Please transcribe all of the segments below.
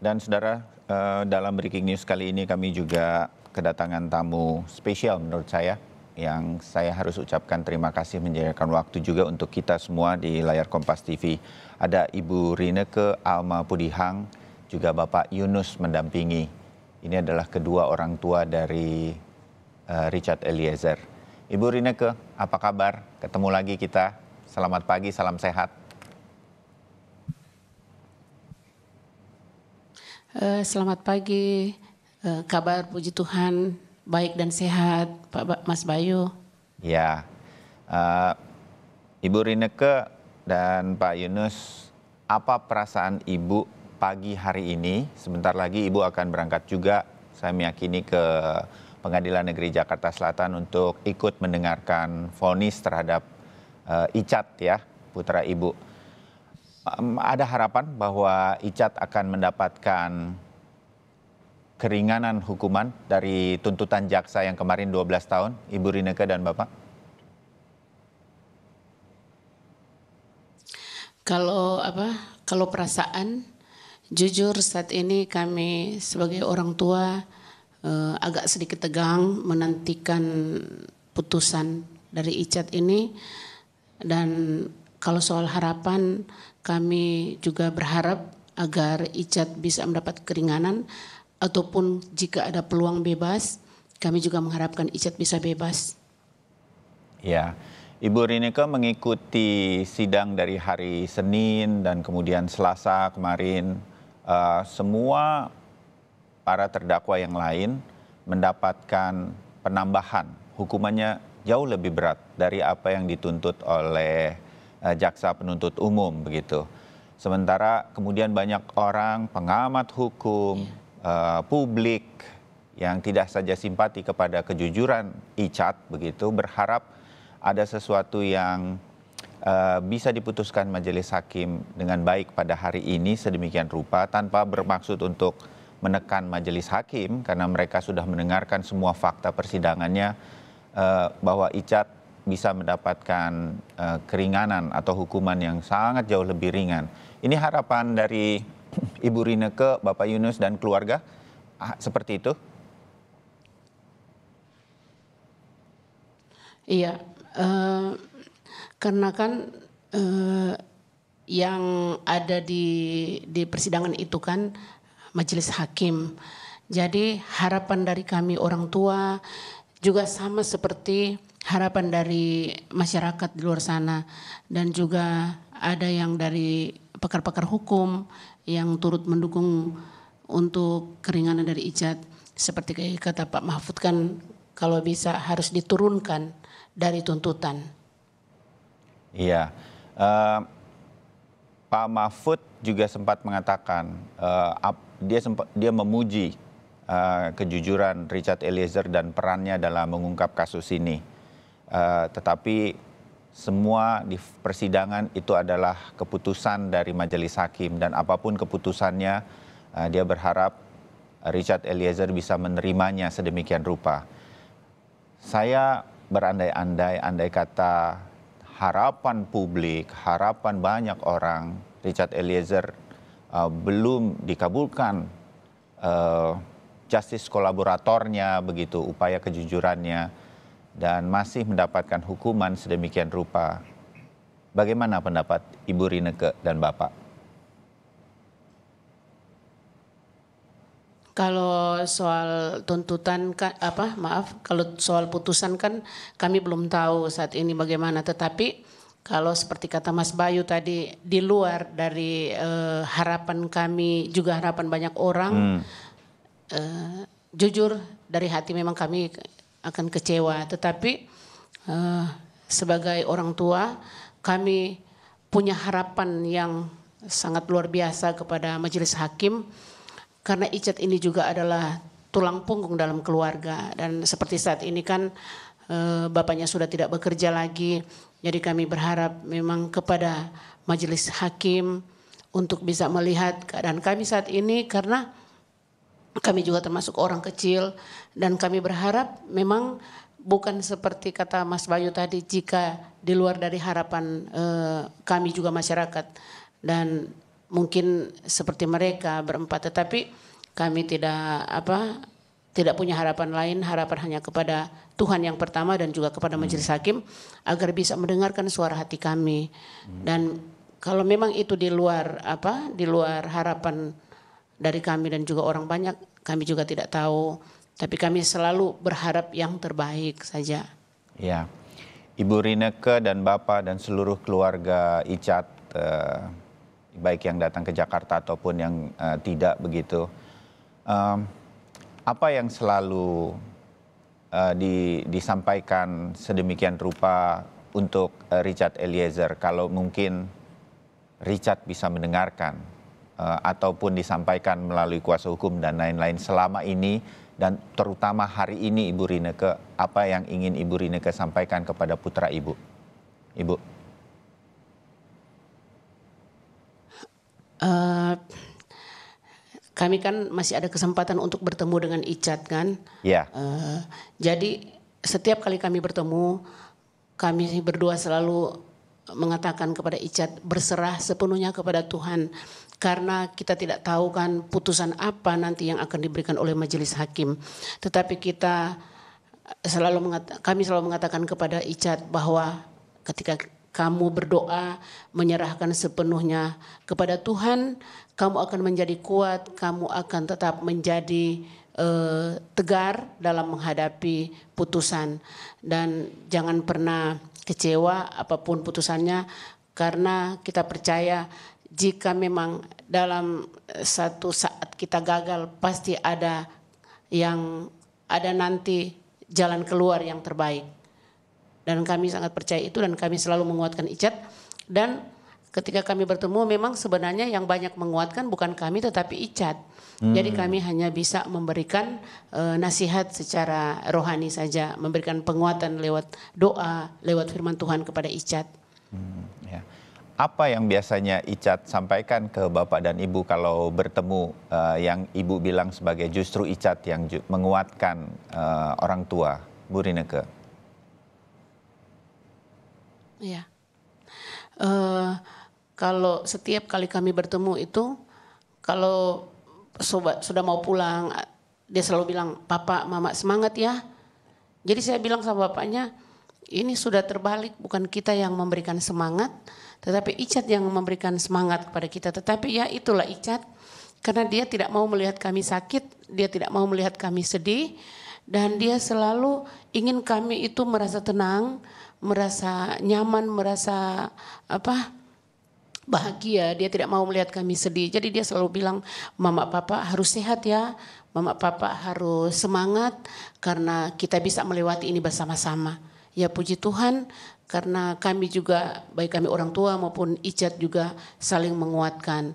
Dan saudara, dalam breaking news kali ini kami juga kedatangan tamu spesial menurut saya, yang saya harus ucapkan terima kasih menjadikan waktu juga untuk kita semua di layar Kompas TV. Ada Ibu Rineke Alma Pudihang, juga Bapak Yunus mendampingi. Ini adalah kedua orang tua dari Richard Eliezer. Ibu Rineke, apa kabar? Ketemu lagi kita. Selamat pagi, salam sehat. Selamat pagi, kabar puji Tuhan baik dan sehat, Pak Mas Bayu. Ya, Ibu Rineke dan Pak Yunus, apa perasaan Ibu pagi hari ini? Sebentar lagi Ibu akan berangkat juga, saya meyakini, ke Pengadilan Negeri Jakarta Selatan untuk ikut mendengarkan vonis terhadap Icat, ya, putra Ibu. Ada harapan bahwa Icat akan mendapatkan keringanan hukuman dari tuntutan jaksa yang kemarin 12 tahun, Ibu Rineke dan Bapak? Kalau perasaan, jujur saat ini kami sebagai orang tua agak sedikit tegang menantikan putusan dari Icat ini. Dan kalau soal harapan, kami juga berharap agar Icat bisa mendapat keringanan, ataupun jika ada peluang bebas, kami juga mengharapkan Icat bisa bebas. Ya, Ibu Rineke mengikuti sidang dari hari Senin dan kemudian Selasa kemarin. Semua para terdakwa yang lain mendapatkan penambahan, hukumannya jauh lebih berat dari apa yang dituntut oleh jaksa penuntut umum, begitu. Sementara kemudian banyak orang, pengamat hukum, publik yang tidak saja simpati kepada kejujuran Icat, begitu, berharap ada sesuatu yang bisa diputuskan majelis hakim dengan baik pada hari ini sedemikian rupa, tanpa bermaksud untuk menekan majelis hakim, karena mereka sudah mendengarkan semua fakta persidangannya, bahwa Icat bisa mendapatkan keringanan atau hukuman yang sangat jauh lebih ringan. Ini harapan dari Ibu Rineke, Bapak Yunus, dan keluarga seperti itu? Iya, karena kan yang ada di persidangan itu kan majelis hakim. Jadi harapan dari kami orang tua juga sama seperti harapan dari masyarakat di luar sana, dan juga ada yang dari pakar-pakar hukum yang turut mendukung untuk keringanan dari Icat. Seperti kata Pak Mahfud kan, kalau bisa harus diturunkan dari tuntutan. Iya, Pak Mahfud juga sempat mengatakan, dia memuji kejujuran Richard Eliezer dan perannya dalam mengungkap kasus ini. Tetapi semua di persidangan itu adalah keputusan dari majelis hakim, dan apapun keputusannya dia berharap Richard Eliezer bisa menerimanya sedemikian rupa. Saya berandai-andai, andai kata harapan publik, harapan banyak orang, Richard Eliezer belum dikabulkan justice kolaboratornya, begitu, upaya kejujurannya, dan masih mendapatkan hukuman sedemikian rupa. Bagaimana pendapat Ibu Rineke dan Bapak? Kalau soal tuntutan, kalau soal putusan kan kami belum tahu saat ini bagaimana. Tetapi kalau seperti kata Mas Bayu tadi, di luar dari harapan kami, juga harapan banyak orang, jujur dari hati memang kami akan kecewa, tetapi sebagai orang tua kami punya harapan yang sangat luar biasa kepada majelis hakim, karena Icat ini juga adalah tulang punggung dalam keluarga, dan seperti saat ini kan bapaknya sudah tidak bekerja lagi, jadi kami berharap memang kepada majelis hakim untuk bisa melihat keadaan kami saat ini, karena kami juga termasuk orang kecil, dan kami berharap memang bukan seperti kata Mas Bayu tadi, jika di luar dari harapan kami juga masyarakat. Dan mungkin seperti mereka berempat, tetapi kami tidak punya harapan lain, harapan hanya kepada Tuhan yang pertama dan juga kepada majelis hakim agar bisa mendengarkan suara hati kami. Dan kalau memang itu di luar harapan dari kami dan juga orang banyak, kami juga tidak tahu, tapi kami selalu berharap yang terbaik saja. Ya. Ibu Rineke dan Bapak dan seluruh keluarga Icat, baik yang datang ke Jakarta ataupun yang tidak begitu, apa yang selalu disampaikan sedemikian rupa untuk Richard Eliezer, kalau mungkin Richard bisa mendengarkan ataupun disampaikan melalui kuasa hukum dan lain-lain selama ini, dan terutama hari ini Ibu Rineke, apa yang ingin Ibu Rineke sampaikan kepada putra Ibu? Ibu. Kami kan masih ada kesempatan untuk bertemu dengan Icat kan? Ya. Yeah. Jadi setiap kali kami bertemu, kami berdua selalu mengatakan kepada Icat, berserah sepenuhnya kepada Tuhan. Karena kita tidak tahu kan putusan apa nanti yang akan diberikan oleh majelis hakim. Tetapi kita selalu kami selalu mengatakan kepada Icat bahwa ketika kamu berdoa menyerahkan sepenuhnya kepada Tuhan, kamu akan menjadi kuat, kamu akan tetap menjadi tegar dalam menghadapi putusan. Dan jangan pernah kecewa apapun putusannya, karena kita percaya jika memang dalam satu saat kita gagal, pasti ada yang ada nanti jalan keluar yang terbaik. Dan kami sangat percaya itu dan kami selalu menguatkan Icat. Dan ketika kami bertemu memang sebenarnya yang banyak menguatkan bukan kami tetapi Icat. Jadi kami hanya bisa memberikan nasihat secara rohani saja, memberikan penguatan lewat doa, lewat firman Tuhan kepada Icat. Ya. Apa yang biasanya Icat sampaikan ke Bapak dan Ibu kalau bertemu, yang Ibu bilang sebagai justru Icat yang menguatkan orang tua, Bu Rineke? Ya, kalau setiap kali kami bertemu itu, kalau sobat sudah mau pulang, dia selalu bilang, "Papa, Mama semangat ya." Jadi saya bilang sama bapaknya, ini sudah terbalik, bukan kita yang memberikan semangat, tetapi Icat yang memberikan semangat kepada kita. Tetapi ya itulah Icat, karena dia tidak mau melihat kami sakit, dia tidak mau melihat kami sedih, dan dia selalu ingin kami itu merasa tenang, merasa nyaman, merasa bahagia. Dia tidak mau melihat kami sedih. Jadi dia selalu bilang, "Mama Papa harus sehat ya, Mama Papa harus semangat, karena kita bisa melewati ini bersama-sama." Ya puji Tuhan, karena kami juga, baik kami orang tua maupun Icat juga saling menguatkan.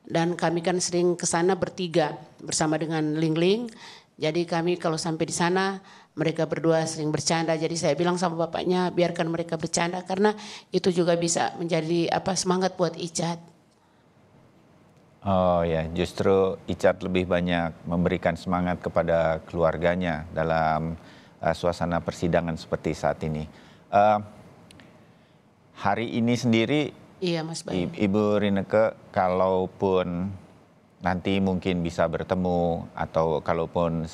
Dan kami kan sering ke sana bertiga bersama dengan Ling-Ling. Jadi kami kalau sampai di sana mereka berdua sering bercanda. Jadi saya bilang sama bapaknya, biarkan mereka bercanda karena itu juga bisa menjadi semangat buat Icat. Oh ya, justru Icat lebih banyak memberikan semangat kepada keluarganya dalam suasana persidangan seperti saat ini. Hari ini sendiri, iya, Mas Bayu. Ibu Rineke, kalaupun nanti mungkin bisa bertemu atau kalaupun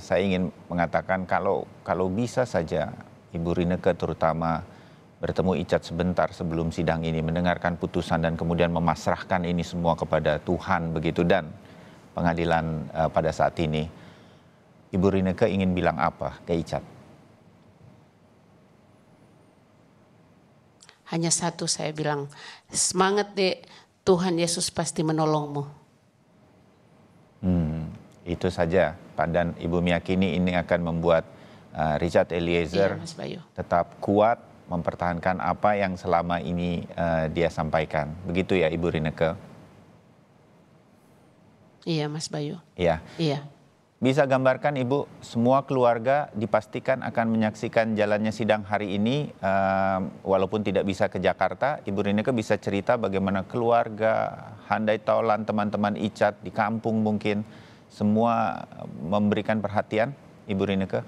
saya ingin mengatakan kalau bisa saja Ibu Rineke terutama bertemu Icat sebentar sebelum sidang ini, mendengarkan putusan dan kemudian memasrahkan ini semua kepada Tuhan begitu dan pengadilan pada saat ini. Ibu Rineke ingin bilang apa ke Icat? Hanya satu saya bilang, semangat Dek, Tuhan Yesus pasti menolongmu. Itu saja, Pak, dan Ibu meyakini ini akan membuat Richard Eliezer tetap kuat mempertahankan apa yang selama ini dia sampaikan. Begitu ya Ibu Rineke? Iya Mas Bayu. Iya. Iya. Bisa gambarkan Ibu, semua keluarga dipastikan akan menyaksikan jalannya sidang hari ini, walaupun tidak bisa ke Jakarta. Ibu Rineke bisa cerita bagaimana keluarga, handai taulan teman-teman Icat di kampung mungkin, semua memberikan perhatian, Ibu Rineke?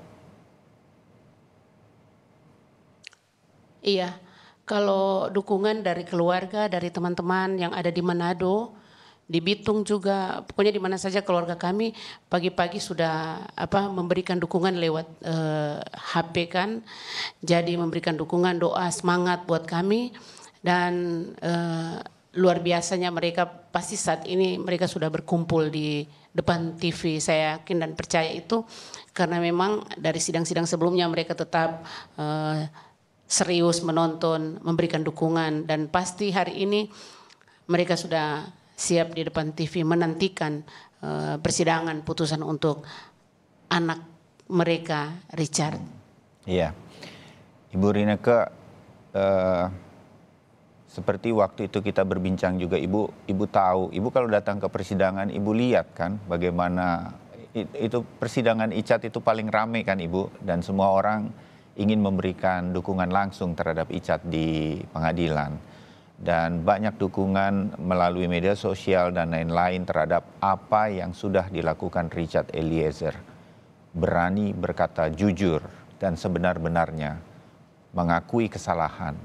Iya, Kalau dukungan dari keluarga, dari teman-teman yang ada di Manado, di Bitung juga, pokoknya di mana saja keluarga kami pagi-pagi sudah memberikan dukungan lewat HP kan, jadi memberikan dukungan, doa, semangat buat kami, dan luar biasanya mereka pasti saat ini mereka sudah berkumpul di depan TV. Saya yakin dan percaya itu karena memang dari sidang-sidang sebelumnya mereka tetap serius menonton, memberikan dukungan, dan pasti hari ini mereka sudah siap di depan TV menantikan persidangan putusan untuk anak mereka, Richard. Iya, Ibu Rineke, seperti waktu itu kita berbincang juga, Ibu tahu, Ibu kalau datang ke persidangan, Ibu lihat kan bagaimana itu persidangan Icat itu paling rame kan, Ibu, dan semua orang ingin memberikan dukungan langsung terhadap Icat di pengadilan, dan banyak dukungan melalui media sosial dan lain-lain terhadap apa yang sudah dilakukan Richard Eliezer. Berani berkata jujur dan sebenar-benarnya, mengakui kesalahan,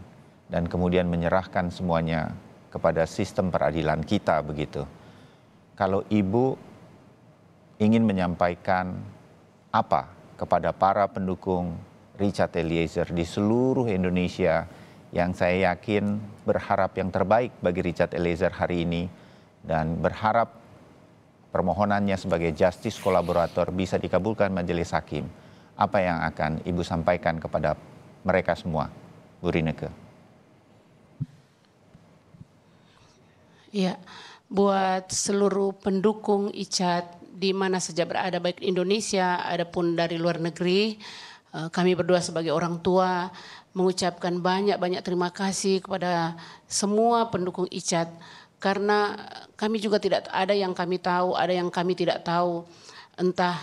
dan kemudian menyerahkan semuanya kepada sistem peradilan kita begitu. Kalau Ibu ingin menyampaikan apa kepada para pendukung Richard Eliezer di seluruh Indonesia, yang saya yakin berharap yang terbaik bagi Richard Eliezer hari ini, dan berharap permohonannya sebagai justice kolaborator bisa dikabulkan majelis hakim. Apa yang akan Ibu sampaikan kepada mereka semua, Bu Rineke? Ya, buat seluruh pendukung Icat di mana saja berada, baik di Indonesia adapun dari luar negeri, kami berdua sebagai orang tua mengucapkan banyak-banyak terima kasih kepada semua pendukung Icat, karena kami juga tidak ada yang kami tahu, ada yang kami tidak tahu, entah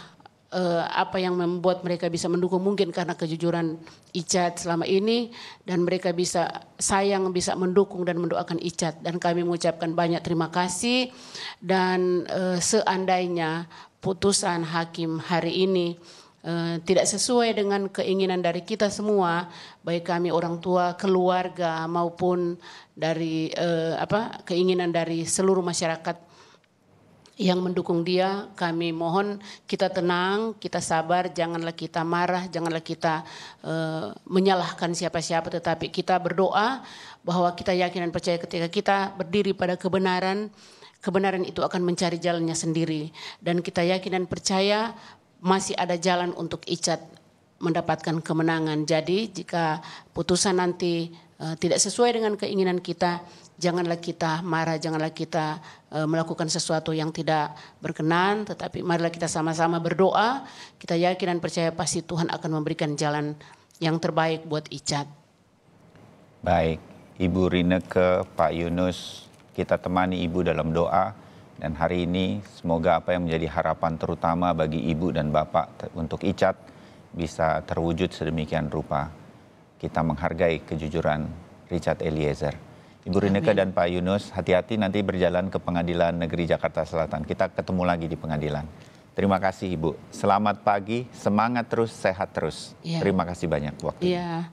apa yang membuat mereka bisa mendukung, mungkin karena kejujuran Icat selama ini, dan mereka bisa sayang, bisa mendukung dan mendoakan Icat, dan kami mengucapkan banyak terima kasih. Dan seandainya putusan hakim hari ini tidak sesuai dengan keinginan dari kita semua, baik kami orang tua, keluarga, maupun dari keinginan dari seluruh masyarakat yang mendukung dia, kami mohon kita tenang, kita sabar, janganlah kita marah, janganlah kita menyalahkan siapa-siapa, tetapi kita berdoa bahwa kita yakin dan percaya ketika kita berdiri pada kebenaran, kebenaran itu akan mencari jalannya sendiri, dan kita yakin dan percaya masih ada jalan untuk Icat mendapatkan kemenangan. Jadi jika putusan nanti tidak sesuai dengan keinginan kita, janganlah kita marah, janganlah kita melakukan sesuatu yang tidak berkenan, tetapi marilah kita sama-sama berdoa. Kita yakin dan percaya pasti Tuhan akan memberikan jalan yang terbaik buat Icat. Baik, Ibu Rineke, Pak Yunus, kita temani Ibu dalam doa. Dan hari ini semoga apa yang menjadi harapan terutama bagi Ibu dan Bapak untuk Icat bisa terwujud sedemikian rupa. Kita menghargai kejujuran Richard Eliezer. Ibu Rineke dan Pak Yunus, hati-hati nanti berjalan ke Pengadilan Negeri Jakarta Selatan. Kita ketemu lagi di pengadilan. Terima kasih Ibu. Selamat pagi, semangat terus, sehat terus. Ya. Terima kasih banyak waktunya. Ya.